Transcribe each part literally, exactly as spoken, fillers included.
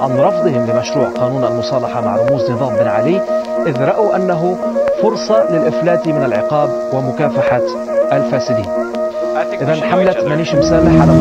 عن رفضهم لمشروع قانون المصالحة مع رموز نظام بن علي، إذ رأوا أنه فرصة للإفلات من العقاب ومكافحة الفاسدين. إذا حملة مانيش مسامح على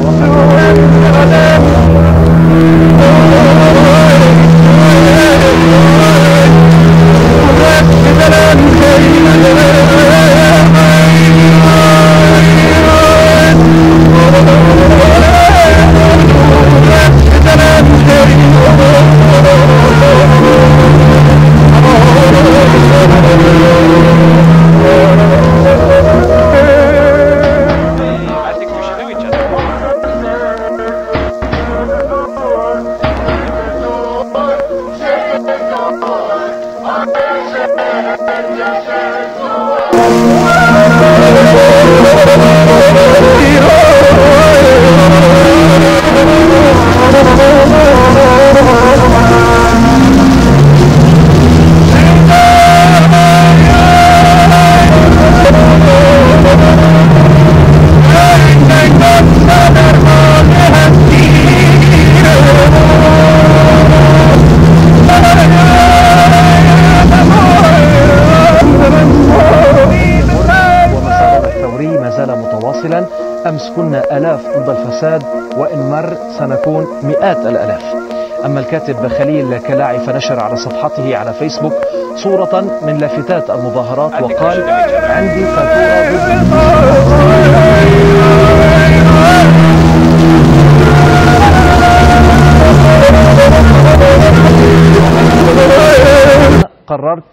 متواصلا. أمس كنا آلاف ضد الفساد، وإن مر سنكون مئات الآلاف. أما الكاتب خليل كلاعي فنشر على صفحته على فيسبوك صورة من لافتات المظاهرات وقال: عندي فاتورة ضد قررت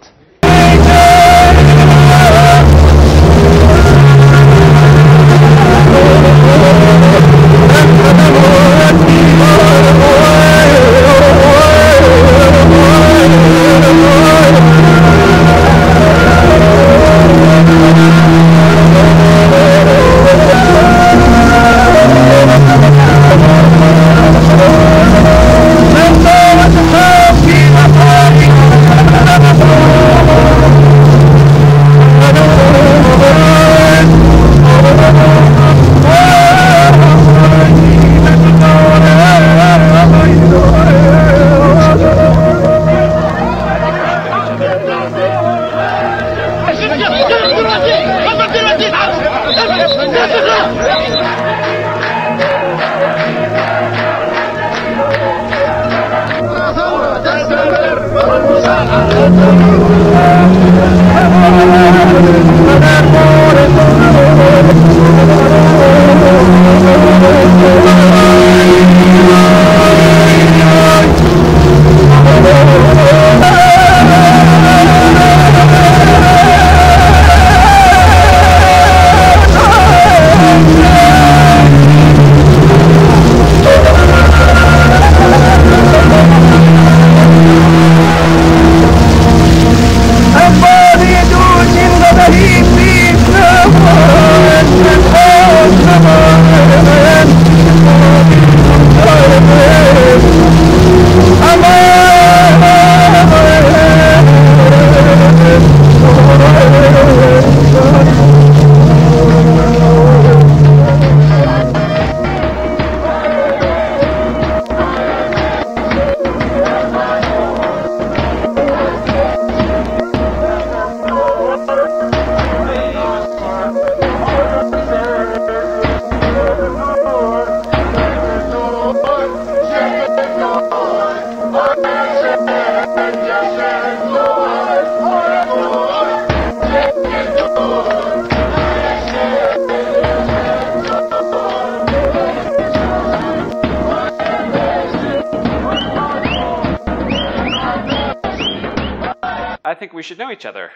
I think we should know each other.